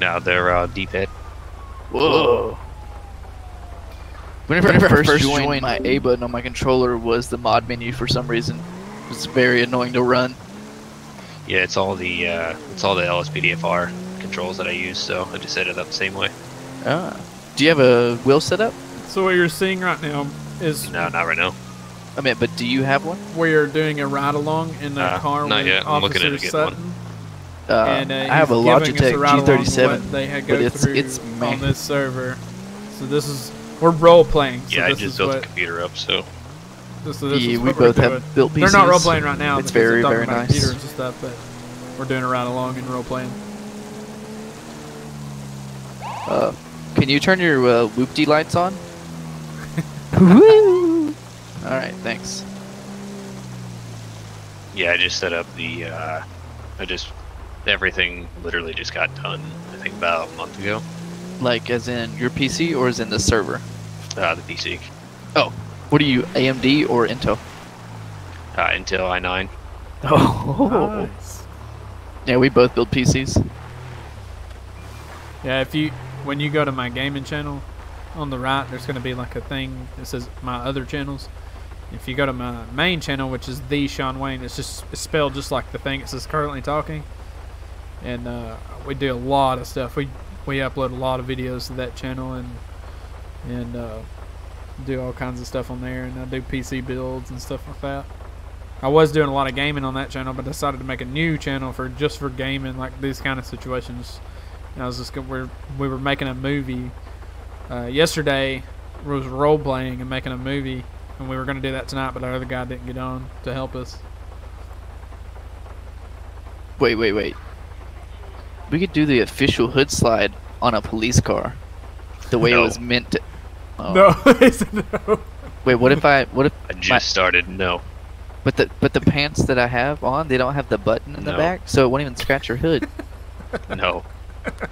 No, they're D-pad. Whoa. Whenever I first joined, my A button on my controller was the mod menu for some reason. It's very annoying to run. Yeah, it's all the LSPDFR controls that I use, so I just set it up the same way. Ah. Do you have a wheel set up? So what you're seeing right now is... No, not right now. I mean, but do you have one? We are doing a ride-along in the car with Officer Sutton. And I have a Logitech G37, but it's man. On this server. So this is... We're role-playing. So yeah, I just built the computer up, so... This is we both have built PCs. They're not role-playing right now. It's very, very nice. Computers and stuff, but we're doing a ride-along and role-playing. Can you turn your whoop-dee lights on? Woo! Alright, thanks. Yeah, I just set up the, everything literally just got done, I think about a month ago. Like, as in your PC or as in the server? The PC. Oh. What are you, AMD or Intel? Intel i9. Oh. Nice. Yeah, we both build PCs. Yeah, if you... When you go to my gaming channel, on the right, there's going to be like a thing that says my other channels. If you go to my main channel, which is the Shawn Wayne, it's spelled just like the thing it says currently talking. And we do a lot of stuff. We upload a lot of videos to that channel and do all kinds of stuff on there. And I do PC builds and stuff like that. I was doing a lot of gaming on that channel, but decided to make a new channel just for gaming, like these kind of situations. And I was just we were making a movie yesterday. We was role playing and making a movie, and we were going to do that tonight, but our other guy didn't get on to help us. Wait! We could do the official hood slide on a police car, the way it was meant to. Oh. No. Wait, what if I just started? No. But the pants that I have on, they don't have the button in the back, so it won't even scratch your hood. No.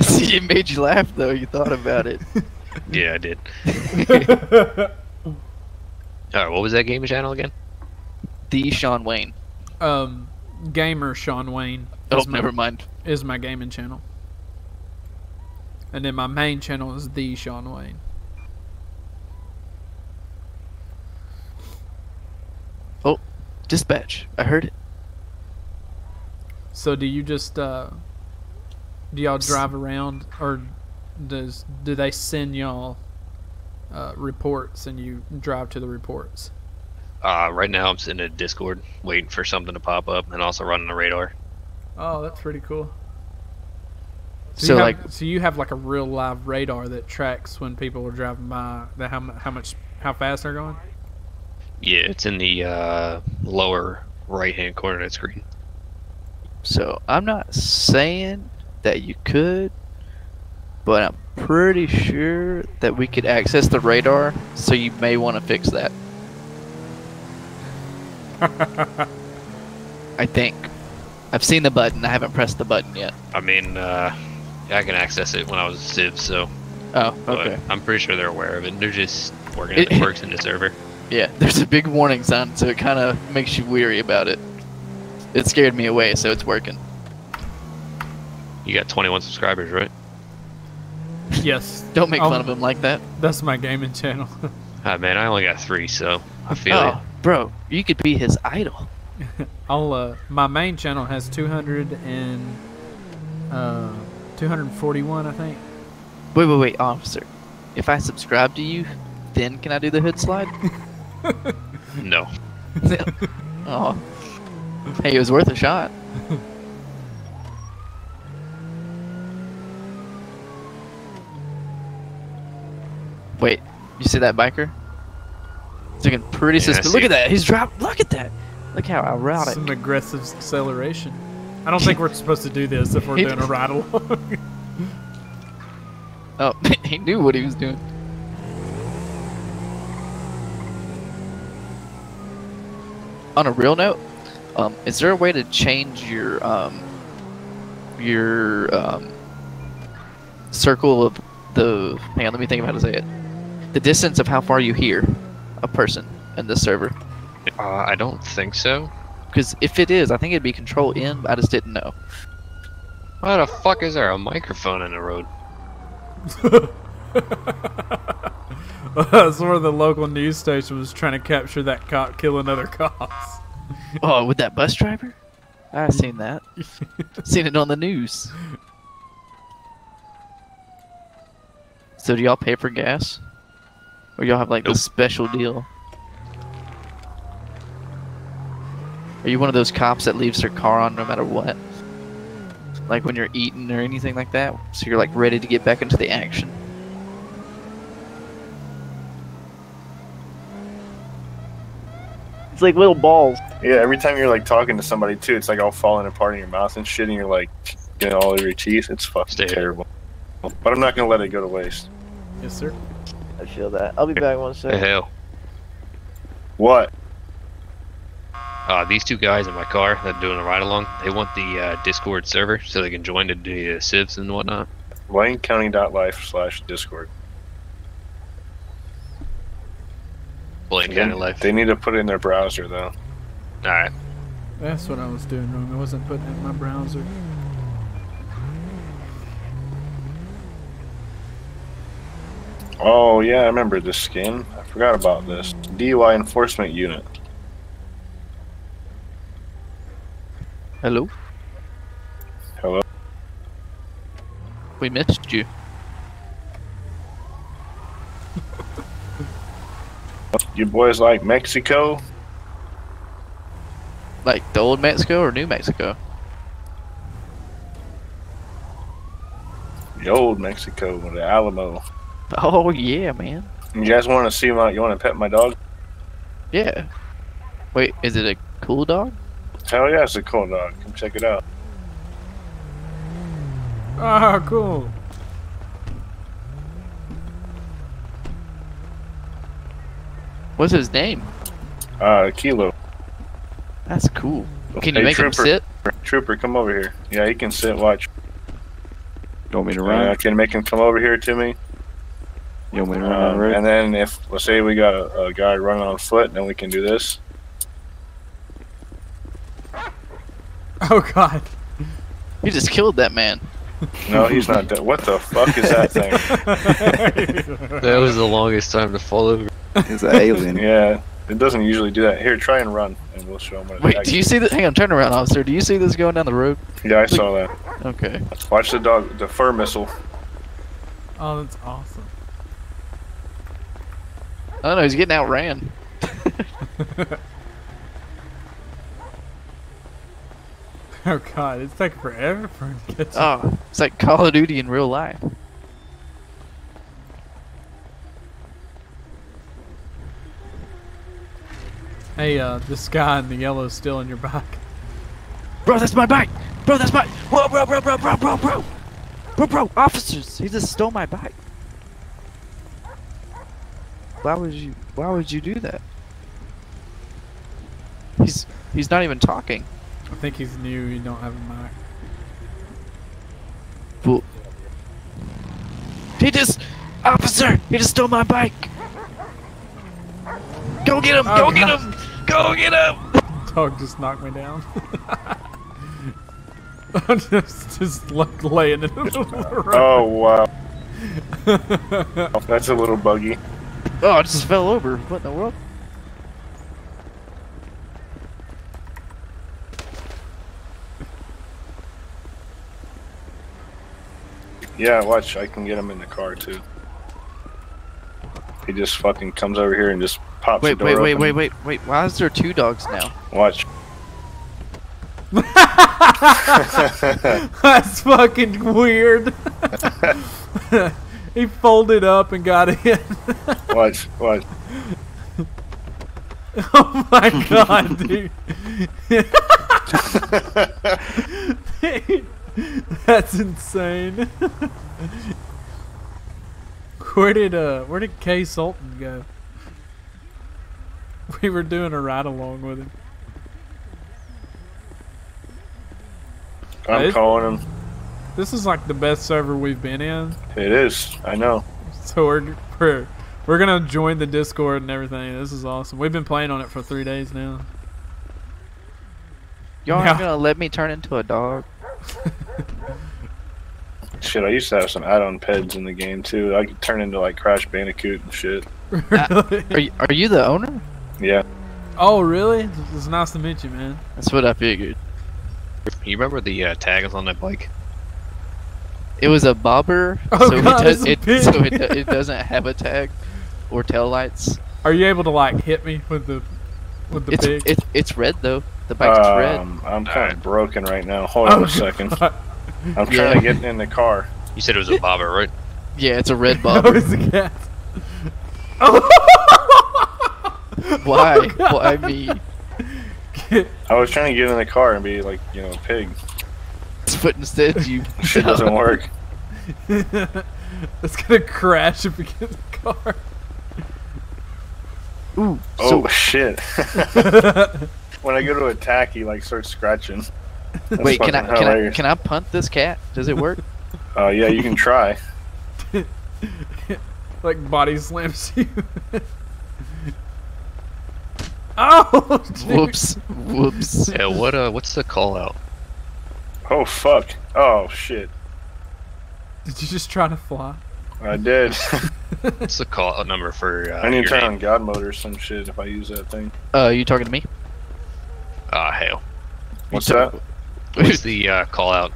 See, it made you laugh though. You thought about it. Yeah, I did. Alright, what was that gaming channel again? The Shawn Wayne. Gamer Shawn Wayne. Oh, never mind. Is my gaming channel. And then my main channel is The Shawn Wayne. Oh, dispatch. I heard it. So do you just, do y'all drive around, or do they send y'all reports and you drive to the reports? Right now I'm sitting at Discord waiting for something to pop up, and also running the radar. Oh, that's pretty cool. So you have like a real live radar that tracks when people are driving by, how fast they're going? Yeah, it's in the lower right-hand corner of the screen. So I'm not saying that you could, but I'm pretty sure that we could access the radar, so you may want to fix that. I think. I've seen the button, I haven't pressed the button yet. I mean, I can access it when I was a Civ, so... Oh, okay. I'm pretty sure they're aware of it, they're just working out the quirks in the server. Yeah, there's a big warning sign, so it kind of makes you weary about it. It scared me away, so it's working. You got 21 subscribers, right? Yes. Don't make fun of him like that. That's my gaming channel. Man, I only got 3, so I feel it. Bro, you could be his idol. My main channel has 241, I think. Wait, officer. If I subscribe to you, then can I do the hood slide? No. Oh. Hey, it was worth a shot. Wait, you see that biker? It's looking pretty suspicious. Look at that. He's dropped. Look at that. Look how I routed. Some aggressive acceleration. I don't think we're supposed to do this if we're doing a ride along. Oh, he knew what he was doing. On a real note, is there a way to change your circle of the, hang on, let me think of how to say it. The distance of how far you hear a person in this server. I don't think so. Because if it is, I think it'd be Control-N, but I just didn't know. Why the fuck is there a microphone in the road? That's where the local news station was trying to capture that cop killing other cops. Oh, with that bus driver? I've seen that. Seen it on the news. So do y'all pay for gas? Or y'all have like a special deal? Are you one of those cops that leaves their car on no matter what? Like when you're eating or anything like that? So you're like ready to get back into the action? It's like little balls. Yeah, every time you're like talking to somebody too, it's like all falling apart in your mouth and shit, and you're like getting all over your teeth. It's fucking terrible. But I'm not gonna let it go to waste. Yes, sir. I feel that. I'll be back one second. Hey, hell. What? These two guys in my car that are doing a ride along, they want the Discord server so they can join to do civs and whatnot. BlaineCounty.life/Discord. BlaineCounty.life. They need to put it in their browser though. Alright. That's what I was doing wrong. I wasn't putting it in my browser. Oh yeah, I remember this skin. I forgot about this. DUI Enforcement Unit. Hello? Hello? We missed you. You boys like Mexico? Like the old Mexico or new Mexico? The old Mexico, the Alamo. Oh yeah, man. You guys want to see my? You want to pet my dog? Yeah. Wait, is it a cool dog? Hell yeah, it's a cool dog. Come check it out. Ah, cool. What's his name? Kilo. That's cool. Can you make him sit? Trooper, come over here. Yeah, he can sit. Watch. You want me to run? Can make him come over here to me. You want me to run over? And then if let's say we got a guy running on foot, then we can do this. Oh god! You just killed that man. No, he's not dead. What the fuck is that thing? That was the longest time to fall over. It's an alien. Yeah, it doesn't usually do that. Here, try and run, and we'll show him what. Wait, do you see that? Hang on, turn around, officer. Do you see this going down the road? Yeah, I saw that. Okay. Watch the dog, the fur missile. Oh, that's awesome. Oh no, he's getting outran. Oh god, it's like forever for him to get to. Oh, it's like Call of Duty in real life. Hey, this guy in the yellow is still in your bike. Bro, that's my bike! Bro, that's my- Whoa, bro! Bro, officers! He just stole my bike. Why would you do that? He's not even talking. I think he's new, you don't have a mic. Well, officer! He just stole my bike! Go get him! Go get him! Go get him! Dog just knocked me down. I'm just laying in the middle of the road. Oh wow. That's a little buggy. Oh, I just fell over. What in the world? Yeah, watch. I can get him in the car too. He just fucking comes over here and just pops the door open. Wait. Why is there two dogs now? Watch. That's fucking weird. He folded up and got in. Watch. Oh my god, dude. That's insane. Where did K Sultan go? We were doing a ride along with him. I'm calling him. This is like the best server we've been in. It is. I know. So we're gonna join the Discord and everything. This is awesome. We've been playing on it for 3 days now. Y'all aren't gonna let me turn into a dog. Shit, I used to have some add-on peds in the game too. I could turn into like Crash Bandicoot and shit. Are you the owner? Yeah. Oh really? It's nice to meet you, man. That's what I figured. You remember the tags on that bike? It was a bobber, oh, so, God, it doesn't have a tag or tail lights. Are you able to like hit me with the pig? It's red though. The bike's red. I'm kind of broken right now. Hold on a second. I'm trying to get in the car. You said it was a bobber, right? Yeah, it's a red bobber. It's a cat. Why? Oh, why me? I was trying to get in the car and be like, you know, a pig. But instead, you shit doesn't work. It's gonna crash if we get in the car. Ooh. Oh shit! When I go to attack, he like starts scratching. That's wait, can I punt this cat? Does it work? Oh yeah, you can try. Like body slams you. Oh! Dude. Whoops! Whoops! Yeah, what's the call out? Oh fuck! Oh shit! Did you just try to fly? I did. What's the call out number for? I need to turn on God mode or some shit if I use that thing. You talking to me? Ah hell. What's that? What's the call out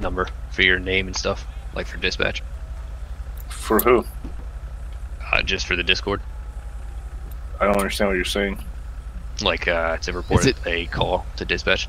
number for your name and stuff, like for dispatch? For who? Just for the Discord. I don't understand what you're saying. Like, it's a report, a call to dispatch.